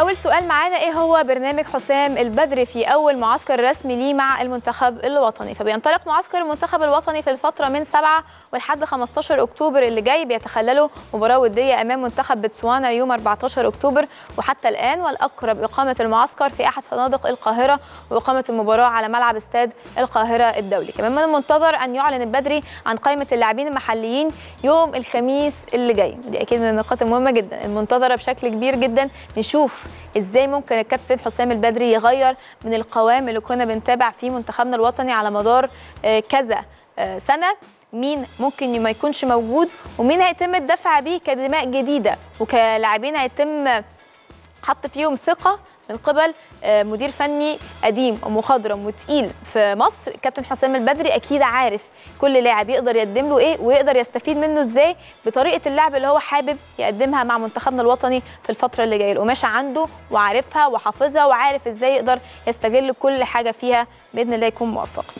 أول سؤال معانا إيه هو برنامج حسام البدري في أول معسكر رسمي ليه مع المنتخب الوطني؟ فبينطلق معسكر المنتخب الوطني في الفترة من 7 ولحد 15 أكتوبر اللي جاي، بيتخلله مباراة ودية أمام منتخب بوتسوانا يوم 14 أكتوبر، وحتى الآن والأقرب إقامة المعسكر في أحد فنادق القاهرة وإقامة المباراة على ملعب استاد القاهرة الدولي. كمان من المنتظر أن يعلن البدري عن قائمة اللاعبين المحليين يوم الخميس اللي جاي. دي أكيد من النقاط المهمة جدا المنتظرة بشكل كبير جدا، نشوف ازاي ممكن الكابتن حسام البدري يغير من القوام اللي كنا بنتابع فيه منتخبنا الوطني على مدار كذا سنة. مين ممكن ما يكونش موجود ومين هيتم الدفع بيه كدماء جديدة وكلاعبين هيتم حط فيهم ثقة من قبل مدير فني قديم ومخضرم وتقيل في مصر. كابتن حسام البدري اكيد عارف كل لاعب يقدر يقدم له ايه ويقدر يستفيد منه ازاي بطريقه اللعب اللي هو حابب يقدمها مع منتخبنا الوطني في الفتره اللي جايه. القماشه عنده وعارفها وحافظها وعارف ازاي يقدر يستغل كل حاجه فيها، باذن الله يكون موفق.